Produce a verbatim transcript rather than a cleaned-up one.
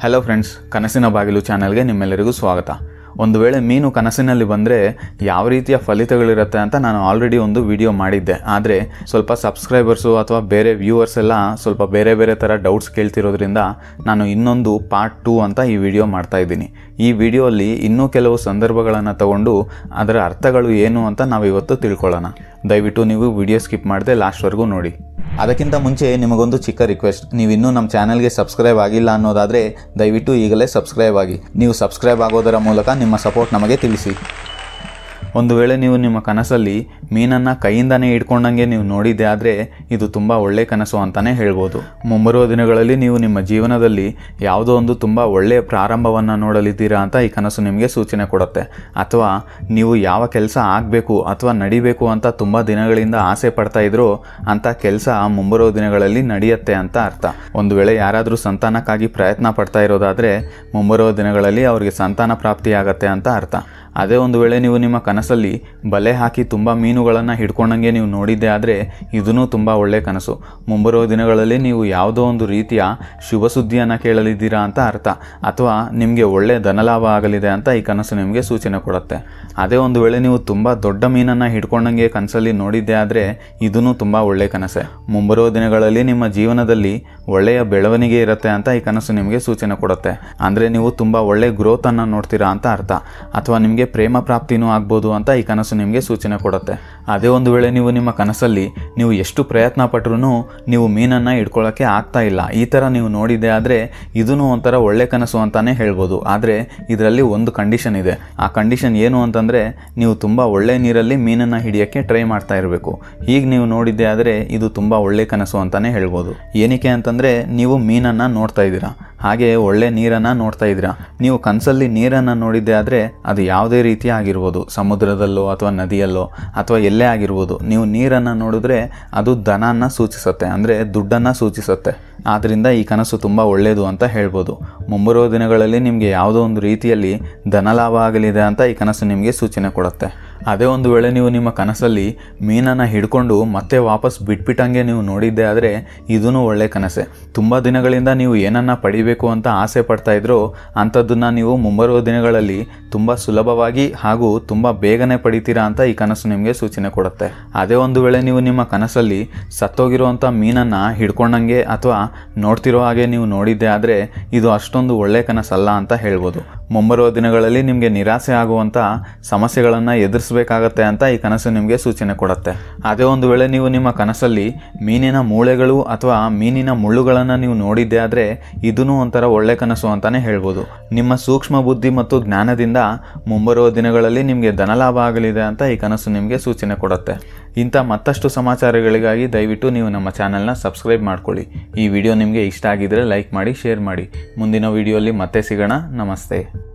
Hello friends, ಕನಸಿನ ಬಾಗಿಲು ಚಾನಲ್ಗೆ ನಿಮ್ಮೆಲ್ಲರಿಗೂ ಸ್ವಾಗತ. ಒಂದು ವೇಳೆ ಮೀನು ಕನಸಿನಲ್ಲಿ ಬಂದರೆ ಯಾವ ರೀತಿಯ ಫಲಿತಗಳಿರುತ್ತೆ ಅಂತ ನಾನು ಆಲ್ರೆಡಿ ಒಂದು ವಿಡಿಯೋ ಮಾಡಿದ್ದೆ. ಆದರೆ ಸ್ವಲ್ಪ ಸಬ್ಸ್ಕ್ರೈಬರ್ಸು ಅಥವಾ ಬೇರೆ ವ್ಯೂವರ್ಸ್ ಎಲ್ಲ ಸ್ವಲ್ಪ ಬೇರೆ ಬೇರೆ ಥರ ಡೌಟ್ಸ್ ಕೇಳ್ತಿರೋದ್ರಿಂದ ನಾನು ಇನ್ನೊಂದು ಪಾರ್ಟ್ ಟೂ ಅಂತ ಈ ವಿಡಿಯೋ ಮಾಡ್ತಾಯಿದ್ದೀನಿ. ಈ ವಿಡಿಯೋಲ್ಲಿ ಇನ್ನೂ ಕೆಲವು ಸಂದರ್ಭಗಳನ್ನು ತಗೊಂಡು ಅದರ ಅರ್ಥಗಳು ಏನು ಅಂತ ನಾವು ಇವತ್ತು ತಿಳ್ಕೊಳ್ಳೋಣ. ದಯವಿಟ್ಟು ನೀವು ವಿಡಿಯೋ ಸ್ಕಿಪ್ ಮಾಡದೆ ಲಾಸ್ಟ್ವರೆಗೂ ನೋಡಿ. ಅದಕ್ಕಿಂತ ಮುಂಚೆ ನಿಮಗೊಂದು ಚಿಕ್ಕ ರಿಕ್ವೆಸ್ಟ್, ನೀವಿನ್ನೂ ನಮ್ಮ ಚಾನಲ್ಗೆ ಸಬ್ಸ್ಕ್ರೈಬ್ ಆಗಿಲ್ಲ ಅನ್ನೋದಾದರೆ ದಯವಿಟ್ಟು ಈಗಲೇ ಸಬ್ಸ್ಕ್ರೈಬ್ ಆಗಿ. ನೀವು ಸಬ್ಸ್ಕ್ರೈಬ್ ಆಗೋದರ ಮೂಲಕ ನಿಮ್ಮ ಸಪೋರ್ಟ್ ನಮಗೆ ತಿಳಿಸಿ. ಒಂದು ವೇಳೆ ನೀವು ನಿಮ್ಮ ಕನಸಲ್ಲಿ ಮೀನನ್ನು ಕೈಯಿಂದನೇ ಇಟ್ಕೊಂಡಂಗೆ ನೀವು ನೋಡಿದ್ದೆ ಆದರೆ ಇದು ತುಂಬ ಒಳ್ಳೆಯ ಕನಸು ಅಂತಲೇ ಹೇಳ್ಬೋದು. ಮುಂಬರುವ ದಿನಗಳಲ್ಲಿ ನೀವು ನಿಮ್ಮ ಜೀವನದಲ್ಲಿ ಯಾವುದೋ ಒಂದು ತುಂಬ ಒಳ್ಳೆಯ ಪ್ರಾರಂಭವನ್ನು ನೋಡಲಿದ್ದೀರಾ ಅಂತ ಈ ಕನಸು ನಿಮಗೆ ಸೂಚನೆ ಕೊಡುತ್ತೆ. ಅಥವಾ ನೀವು ಯಾವ ಕೆಲಸ ಆಗಬೇಕು ಅಥವಾ ನಡಿಬೇಕು ಅಂತ ತುಂಬ ದಿನಗಳಿಂದ ಆಸೆ ಪಡ್ತಾ ಇದ್ರೋ ಅಂಥ ಕೆಲಸ ಮುಂಬರುವ ದಿನಗಳಲ್ಲಿ ನಡೆಯುತ್ತೆ ಅಂತ ಅರ್ಥ. ಒಂದು ವೇಳೆ ಯಾರಾದರೂ ಸಂತಾನಕ್ಕಾಗಿ ಪ್ರಯತ್ನ ಪಡ್ತಾ ಇರೋದಾದರೆ ಮುಂಬರುವ ದಿನಗಳಲ್ಲಿ ಅವರಿಗೆ ಸಂತಾನ ಪ್ರಾಪ್ತಿಯಾಗತ್ತೆ ಅಂತ ಅರ್ಥ. ಅದೇ ಒಂದು ವೇಳೆ ನೀವು ನಿಮ್ಮ ಕನಸಲ್ಲಿ ಬಲೆ ಹಾಕಿ ತುಂಬ ಮೀನುಗಳನ್ನು ಹಿಡ್ಕೊಂಡಂಗೆ ನೀವು ನೋಡಿದ್ದೆ ಆದರೆ ಇದೂ ತುಂಬ ಒಳ್ಳೆಯ ಕನಸು. ಮುಂಬರುವ ದಿನಗಳಲ್ಲಿ ನೀವು ಯಾವುದೋ ಒಂದು ರೀತಿಯ ಶುಭ ಸುದ್ದಿಯನ್ನು ಕೇಳಲಿದ್ದೀರಾ ಅಂತ ಅರ್ಥ. ಅಥವಾ ನಿಮಗೆ ಒಳ್ಳೆಯ ಧನಲಾಭ ಆಗಲಿದೆ ಅಂತ ಈ ಕನಸು ನಿಮಗೆ ಸೂಚನೆ ಕೊಡುತ್ತೆ. ಅದೇ ಒಂದು ವೇಳೆ ನೀವು ತುಂಬ ದೊಡ್ಡ ಮೀನನ್ನು ಹಿಡ್ಕೊಂಡಂಗೆ ಕನಸಲ್ಲಿ ನೋಡಿದ್ದೆ ಆದರೆ ಇದೂ ತುಂಬ ಒಳ್ಳೆಯ ಕನಸೆ. ಮುಂಬರುವ ದಿನಗಳಲ್ಲಿ ನಿಮ್ಮ ಜೀವನದಲ್ಲಿ ಒಳ್ಳೆಯ ಬೆಳವಣಿಗೆ ಇರುತ್ತೆ ಅಂತ ಈ ಕನಸು ನಿಮಗೆ ಸೂಚನೆ ಕೊಡುತ್ತೆ. ಅಂದರೆ ನೀವು ತುಂಬ ಒಳ್ಳೆಯ ಗ್ರೋತನ್ನು ನೋಡ್ತೀರಾ ಅಂತ ಅರ್ಥ. ಅಥವಾ ನಿಮಗೆ ಪ್ರೇಮ ಪ್ರಾಪ್ತಿನೂ ಆಗ್ಬೋದು ಅಂತ ಈ ಕನಸು ನಿಮಗೆ ಸೂಚನೆ ಕೊಡುತ್ತೆ. ಅದೇ ಒಂದು ವೇಳೆ ನೀವು ನಿಮ್ಮ ಕನಸಲ್ಲಿ ನೀವು ಎಷ್ಟು ಪ್ರಯತ್ನ ಪಟ್ಟರೂ ನೀವು ಮೀನನ್ನು ಹಿಡ್ಕೊಳ್ಳೋಕ್ಕೆ ಆಗ್ತಾ ಇಲ್ಲ, ಈ ಥರ ನೀವು ನೋಡಿದ್ದೆ ಆದರೆ ಇದೂ ಒಂಥರ ಒಳ್ಳೆ ಕನಸು ಅಂತಲೇ ಹೇಳ್ಬೋದು. ಆದರೆ ಇದರಲ್ಲಿ ಒಂದು ಕಂಡೀಷನ್ ಇದೆ. ಆ ಕಂಡೀಷನ್ ಏನು ಅಂತಂದರೆ ನೀವು ತುಂಬ ಒಳ್ಳೆ ನೀರಲ್ಲಿ ಮೀನನ್ನು ಹಿಡಿಯೋಕ್ಕೆ ಟ್ರೈ ಮಾಡ್ತಾ ಇರಬೇಕು. ಹೀಗೆ ನೀವು ನೋಡಿದ್ದೆ ಆದರೆ ಇದು ತುಂಬ ಒಳ್ಳೆ ಕನಸು ಅಂತಲೇ ಹೇಳ್ಬೋದು. ಏನಕ್ಕೆ ಅಂತಂದರೆ ನೀವು ಮೀನನ್ನು ನೋಡ್ತಾ ಇದ್ದೀರಾ, ಹಾಗೆ ಒಳ್ಳೆ ನೀರನ್ನು ನೋಡ್ತಾ ಇದ್ದೀರಾ. ನೀವು ಕನಸಲ್ಲಿ ನೀರನ್ನು ನೋಡಿದ್ದೆ ಆದರೆ ಅದು ಯಾವುದೇ ರೀತಿ ಆಗಿರ್ಬೋದು, ಸಮುದ್ರದಲ್ಲೋ ಅಥವಾ ನದಿಯಲ್ಲೋ ಅಥವಾ ಎಲ್ಲೇ ಆಗಿರ್ಬೋದು, ನೀವು ನೀರನ್ನು ನೋಡಿದ್ರೆ ಅದು ಧನನ ಸೂಚಿಸುತ್ತೆ, ಅಂದರೆ ದುಡ್ಡನ್ನು ಸೂಚಿಸುತ್ತೆ. ಆದ್ದರಿಂದ ಈ ಕನಸು ತುಂಬ ಒಳ್ಳೆಯದು ಅಂತ ಹೇಳ್ಬೋದು. ಮುಂಬರುವ ದಿನಗಳಲ್ಲಿ ನಿಮಗೆ ಯಾವುದೋ ಒಂದು ರೀತಿಯಲ್ಲಿ ಧನಲಾಭ ಆಗಲಿದೆ ಅಂತ ಈ ಕನಸು ನಿಮಗೆ ಸೂಚನೆ ಕೊಡುತ್ತೆ. ಅದೇ ಒಂದು ವೇಳೆ ನೀವು ನಿಮ್ಮ ಕನಸಲ್ಲಿ ಮೀನನ್ನು ಹಿಡ್ಕೊಂಡು ಮತ್ತೆ ವಾಪಸ್ ಬಿಟ್ಬಿಟ್ಟಂಗೆ ನೀವು ನೋಡಿದ್ದೆ ಆದರೆ ಇದೂ ಒಳ್ಳೆ ಕನಸೆ. ತುಂಬ ದಿನಗಳಿಂದ ನೀವು ಏನನ್ನು ಪಡಿಬೇಕು ಅಂತ ಆಸೆ ಪಡ್ತಾ ಇದ್ರೋ ಅಂಥದ್ದನ್ನು ನೀವು ಮುಂಬರುವ ದಿನಗಳಲ್ಲಿ ತುಂಬ ಸುಲಭವಾಗಿ ಹಾಗೂ ತುಂಬ ಬೇಗನೆ ಪಡಿತೀರಾ ಅಂತ ಈ ಕನಸು ನಿಮಗೆ ಸೂಚನೆ ಕೊಡುತ್ತೆ. ಅದೇ ಒಂದು ವೇಳೆ ನೀವು ನಿಮ್ಮ ಕನಸಲ್ಲಿ ಸತ್ತೋಗಿರುವಂಥ ಮೀನನ್ನು ಹಿಡ್ಕೊಂಡಂಗೆ ಅಥವಾ ನೋಡ್ತಿರೋ ಹಾಗೆ ನೀವು ನೋಡಿದ್ದೆ ಆದರೆ ಇದು ಅಷ್ಟೊಂದು ಒಳ್ಳೆ ಕನಸಲ್ಲ ಅಂತ ಹೇಳ್ಬೋದು. ಮುಂಬರುವ ದಿನಗಳಲ್ಲಿ ನಿಮಗೆ ನಿರಾಸೆ ಆಗುವಂಥ ಸಮಸ್ಯೆಗಳನ್ನು ಎದುರಿಸಬೇಕಾಗತ್ತೆ ಅಂತ ಈ ಕನಸು ನಿಮಗೆ ಸೂಚನೆ ಕೊಡುತ್ತೆ. ಅದೇ ಒಂದು ವೇಳೆ ನೀವು ನಿಮ್ಮ ಕನಸಲ್ಲಿ ಮೀನಿನ ಮೂಳೆಗಳು ಅಥವಾ ಮೀನಿನ ಮುಳ್ಳುಗಳನ್ನು ನೀವು ನೋಡಿದ್ದೆ ಆದರೆ ಇದೂ ಒಂಥರ ಒಳ್ಳೆ ಕನಸು ಅಂತಲೇ ಹೇಳ್ಬೋದು. ನಿಮ್ಮ ಸೂಕ್ಷ್ಮ ಬುದ್ಧಿ ಮತ್ತು ಜ್ಞಾನದಿಂದ ಮುಂಬರುವ ದಿನಗಳಲ್ಲಿ ನಿಮಗೆ ಧನಲಾಭ ಆಗಲಿದೆ ಅಂತ ಈ ಕನಸು ನಿಮಗೆ ಸೂಚನೆ ಕೊಡುತ್ತೆ. ಇಂಥ ಮತ್ತಷ್ಟು ಸಮಾಚಾರಗಳಿಗಾಗಿ ದಯವಿಟ್ಟು ನೀವು ನಮ್ಮ ಚಾನಲ್ನ ಸಬ್ಸ್ಕ್ರೈಬ್ ಮಾಡ್ಕೊಳ್ಳಿ. ಈ ವಿಡಿಯೋ ನಿಮಗೆ ಇಷ್ಟ ಆಗಿದ್ದರೆ ಲೈಕ್ ಮಾಡಿ, ಶೇರ್ ಮಾಡಿ. ಮುಂದಿನ ವಿಡಿಯೋಲಿ ಮತ್ತೆ ಸಿಗೋಣ. ನಮಸ್ತೆ.